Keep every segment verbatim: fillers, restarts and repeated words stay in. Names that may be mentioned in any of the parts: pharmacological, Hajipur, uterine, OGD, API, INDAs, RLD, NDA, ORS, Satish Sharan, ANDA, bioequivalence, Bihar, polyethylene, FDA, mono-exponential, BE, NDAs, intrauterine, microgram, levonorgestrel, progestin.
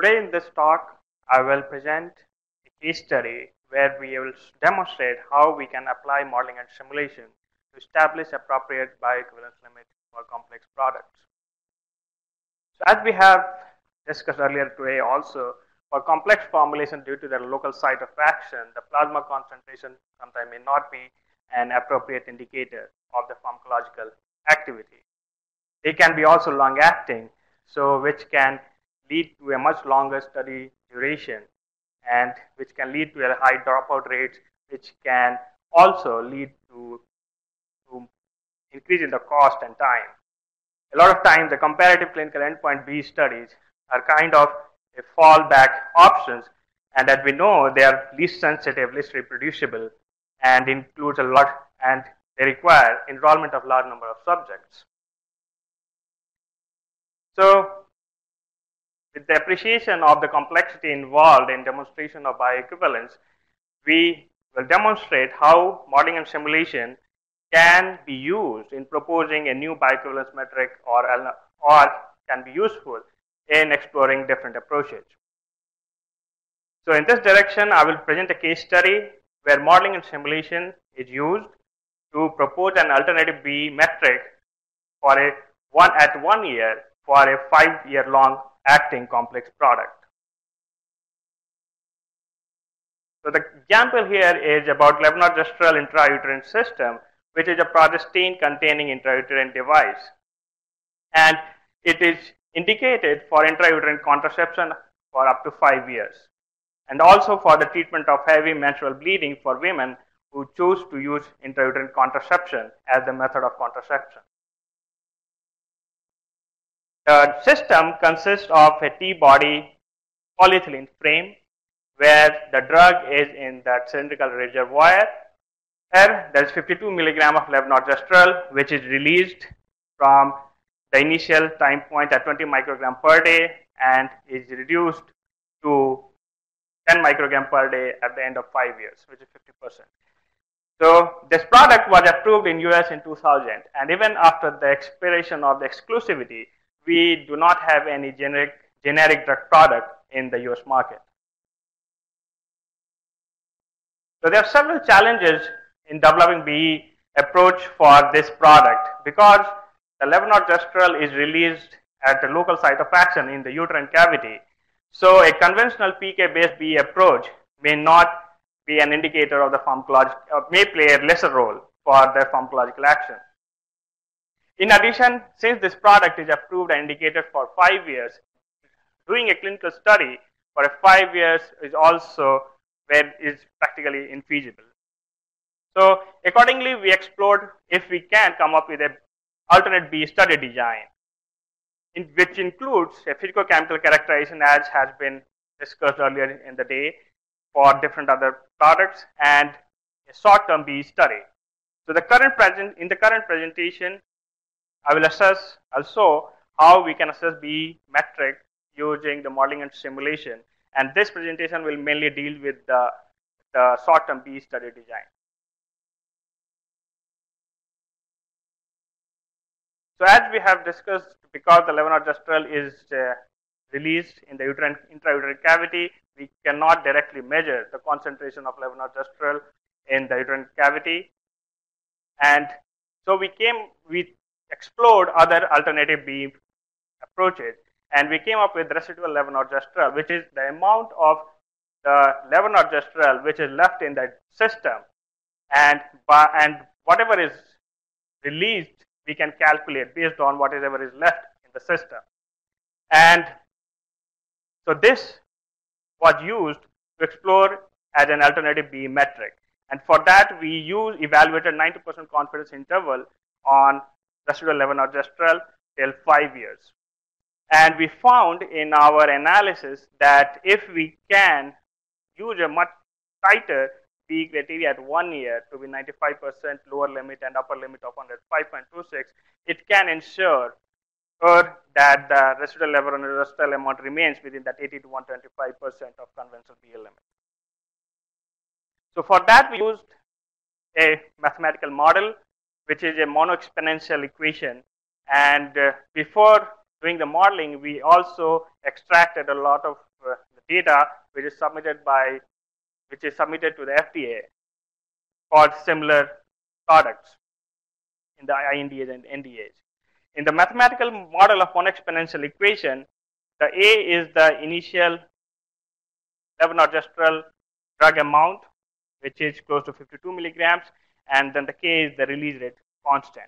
Today in this talk, I will present a case study where we will demonstrate how we can apply modeling and simulation to establish appropriate bioequivalence limit for complex products. So as we have discussed earlier today also, for complex formulation due to their local site of action, the plasma concentration sometimes may not be an appropriate indicator of the pharmacological activity. They can be also long-acting, so which can lead to a much longer study duration and which can lead to a high dropout rates, which can also lead to, to increase in the cost and time. A lot of times the comparative clinical endpoint B studies are kind of a fallback options, and as we know they are least sensitive, least reproducible, and includes a lot, and they require enrollment of large number of subjects. So with the appreciation of the complexity involved in demonstration of bioequivalence, we will demonstrate how modeling and simulation can be used in proposing a new bioequivalence metric, or, or can be useful in exploring different approaches. So in this direction, I will present a case study where modeling and simulation is used to propose an alternative B metric for a one at one year for a five-year long acting complex product. So the example here is about levonorgestrel intrauterine system, which is a progestin containing intrauterine device, and it is indicated for intrauterine contraception for up to five years and also for the treatment of heavy menstrual bleeding for women who choose to use intrauterine contraception as the method of contraception. The system consists of a T-body polyethylene frame where the drug is in that cylindrical reservoir. Here there is fifty-two milligrams of levonorgestrel, which is released from the initial time point at twenty microgram per day and is reduced to ten microgram per day at the end of five years, which is fifty percent. So this product was approved in U S in two thousand, and even after the expiration of the exclusivity, we do not have any generic, generic drug product in the U S market. So there are several challenges in developing B E approach for this product, because the levonorgestrel is released at the local site of action in the uterine cavity. So a conventional P K based B E approach may not be an indicator of the pharmacological, or may play a lesser role for the pharmacological action. In addition, since this product is approved and indicated for five years, doing a clinical study for five years is also where is practically infeasible. So accordingly, we explored if we can come up with an alternate B study design, in which includes a physicochemical characterization, as has been discussed earlier in the day for different other products, and a short-term B study. So the current present in the current presentation, I will assess also how we can assess B metric using the modeling and simulation, and this presentation will mainly deal with the, the short-term B study design. So as we have discussed, because the levonorgestrel is uh, released in the uterine, intrauterine cavity, we cannot directly measure the concentration of levonorgestrel in the uterine cavity, and so we came we explored other alternative B approaches, and we came up with residual levonorgestrel, which is the amount of the levonorgestrel which is left in that system, and by, and whatever is released we can calculate based on whatever is left in the system. And so this was used to explore as an alternative B metric, and for that we use evaluated ninety percent confidence interval on residual levonorgestrel till five years. And we found in our analysis that if we can use a much tighter B criteria at one year to be ninety-five percent lower limit and upper limit of one hundred five point two six, it can ensure or that the residual levonorgestrel amount remains within that eighty to one hundred twenty-five percent of conventional B limit. So for that we used a mathematical model, which is a mono-exponential equation, and uh, before doing the modeling we also extracted a lot of data which is submitted by, which is submitted to the F D A for similar products in the I N D As and N D As. In the mathematical model of mono-exponential equation, the A is the initial levonorgestrel drug amount, which is close to fifty-two milligrams, and then the K is the release rate constant.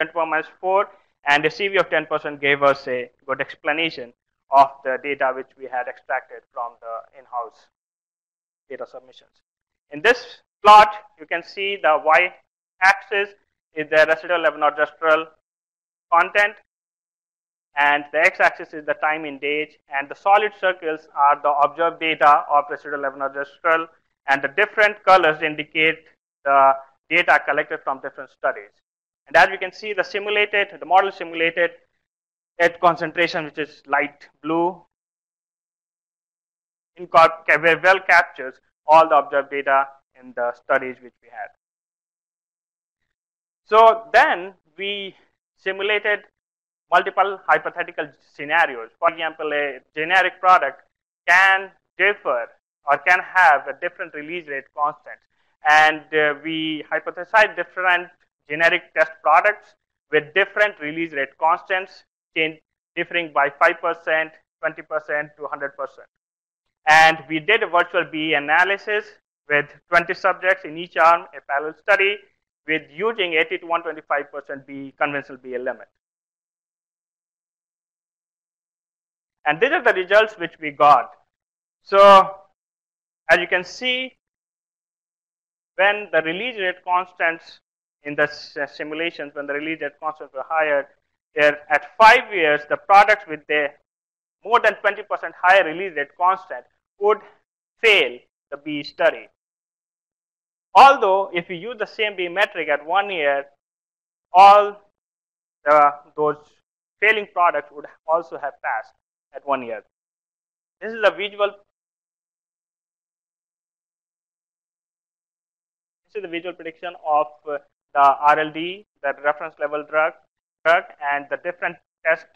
ten to the minus four and a C V of ten percent gave us a good explanation of the data which we had extracted from the in-house data submissions. In this plot, you can see the y-axis is the residual levonorgestrel content, and the x-axis is the time in days, and the solid circles are the observed data of residual levonorgestrel, and the different colors indicate the data collected from different studies. And as we can see, the simulated, the model simulated at concentration, which is light blue, well captures all the observed data in the studies which we had. So then we simulated multiple hypothetical scenarios. For example, a generic product can differ or can have a different release rate constant. And uh, we hypothesized different generic test products with different release rate constants change, differing by five percent, twenty percent to one hundred percent. And we did a virtual B E analysis with twenty subjects in each arm, a parallel study, with using eighty to one hundred twenty-five percent B E, conventional B E limit. And these are the results which we got. So as you can see, when the release rate constants in the simulations, when the release rate constants were higher, at five years, the products with the more than twenty percent higher release rate constant would fail the B E study. Although, if you use the same B E metric at one year, all the, those failing products would also have passed at one year. This is a visual. This is the visual prediction of Uh, the R L D, the reference level drug, drug, and the different test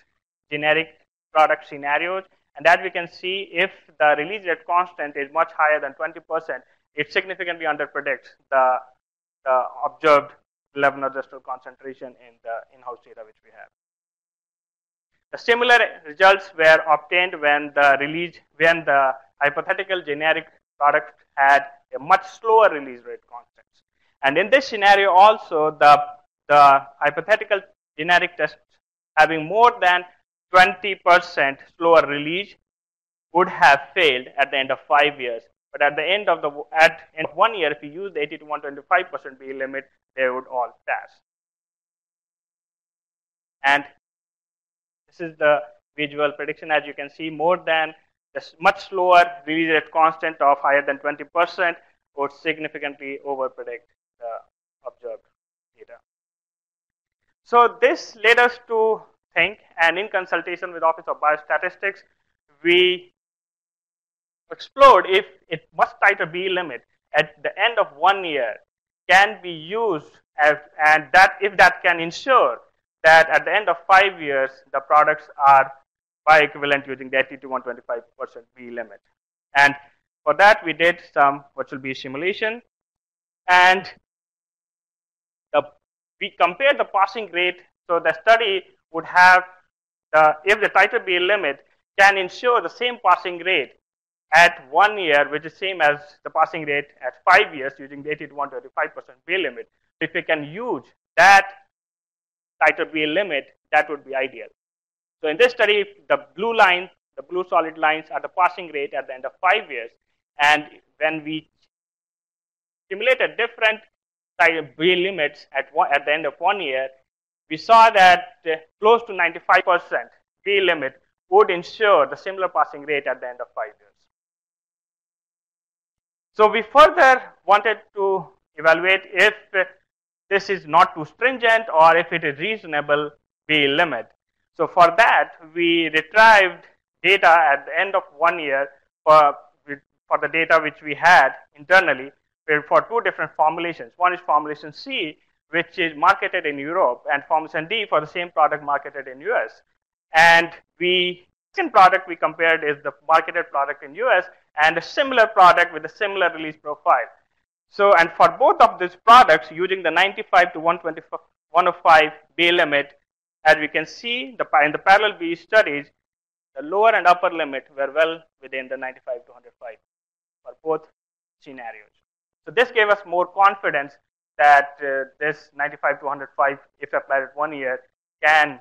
generic product scenarios. And as we can see, if the release rate constant is much higher than twenty percent, it significantly underpredicts the, the observed levonorgestrel concentration in the in-house data which we have. The similar results were obtained when the release, when the hypothetical generic product had a much slower release rate constant. And in this scenario also, the, the hypothetical generic test having more than twenty percent slower release would have failed at the end of five years. But at the end of the at end of one year, if you use the eighty to one hundred twenty-five percent B E limit, they would all pass. And this is the visual prediction. As you can see, more than this much slower release rate constant of higher than twenty percent would significantly overpredict the observed data. So this led us to think, and in consultation with Office of Biostatistics, we explored if a much tighter B E limit at the end of one year can be used, as, and that if that can ensure that at the end of five years, the products are bioequivalent using the eighty to one hundred twenty-five percent B E limit. And for that, we did some virtual B E simulation. And the, we compared the passing rate. So the study would have, the, if the tighter B E limit can ensure the same passing rate at one year, which is same as the passing rate at five years using the eighty to one hundred twenty-five percent B E limit. If we can use that cytopenia limit, that would be ideal. So in this study, the blue lines, the blue solid lines are the passing rate at the end of five years. And when we simulated different cytopenia limits at, one, at the end of one year, we saw that uh, close to ninety-five percent B limit would ensure the similar passing rate at the end of five years. So we further wanted to evaluate if uh, this is not too stringent or if it is reasonable B limit. So for that, we retrieved data at the end of one year for, for the data which we had internally for two different formulations. One is formulation C, which is marketed in Europe, and formulation D for the same product marketed in U S. And the second product we compared is the marketed product in U S and a similar product with a similar release profile. So, and for both of these products, using the ninety-five to one twenty-five day limit, as we can see the, in the parallel B studies, the lower and upper limit were well within the ninety-five to one hundred five for both scenarios. So this gave us more confidence that uh, this ninety-five to one hundred five, if applied at one year, can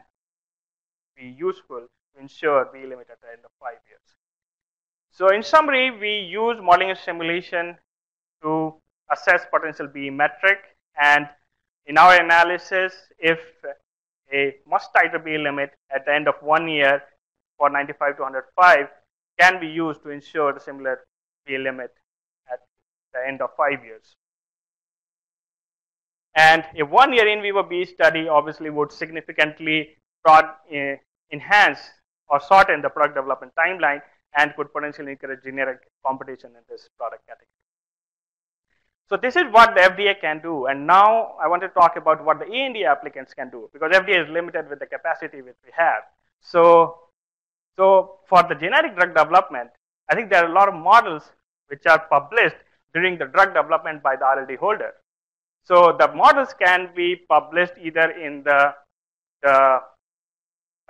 be useful to ensure B limit at the end of five years. So in summary, we use modeling and simulation to assess potential B metric, and in our analysis, if a much tighter B limit at the end of one year for ninety-five to one hundred five can be used to ensure the similar B limit at the end of five years. And a one-year in vivo B study obviously would significantly broad, uh, enhance or shorten the product development timeline and could potentially encourage generic competition in this product category. So this is what the F D A can do, and now I want to talk about what the A N D A applicants can do, because F D A is limited with the capacity which we have. So, so for the generic drug development, I think there are a lot of models which are published during the drug development by the R L D holder. So the models can be published either in the, the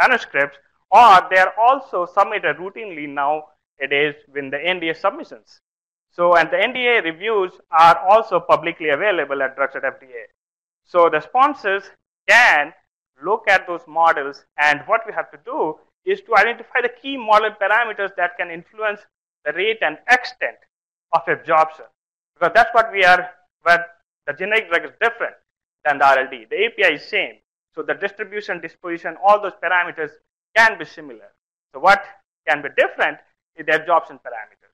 manuscripts, or they are also submitted routinely nowadays in the N D A submissions. So, and the N D A reviews are also publicly available at drugs at F D A. So the sponsors can look at those models, and what we have to do is to identify the key model parameters that can influence the rate and extent of absorption. Because that's what we are, where the generic drug is different than the R L D. The A P I is same. So the distribution, disposition, all those parameters can be similar. So what can be different is the absorption parameters.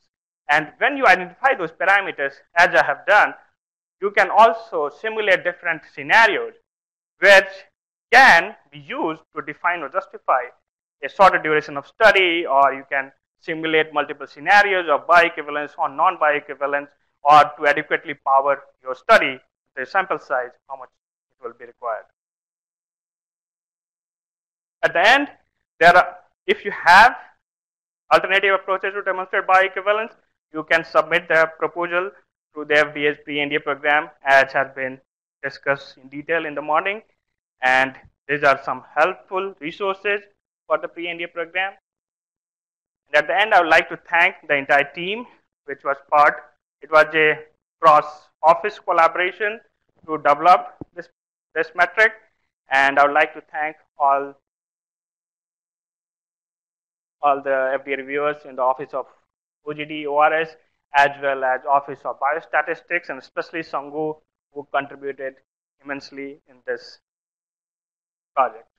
And when you identify those parameters, as I have done, you can also simulate different scenarios which can be used to define or justify a shorter duration of study, or you can simulate multiple scenarios of bioequivalence or non-bioequivalence, or to adequately power your study, the sample size, how much it will be required. At the end, there are, if you have alternative approaches to demonstrate bioequivalence, you can submit the proposal to the F D A's pre-N D A program, as has been discussed in detail in the morning. And these are some helpful resources for the pre-N D A program. And at the end, I would like to thank the entire team, which was part, it was a cross-office collaboration to develop this, this metric. And I would like to thank all, all the F D A reviewers in the Office of O G D, O R S, as well as Office of Biostatistics, and especially Sangu, who contributed immensely in this project.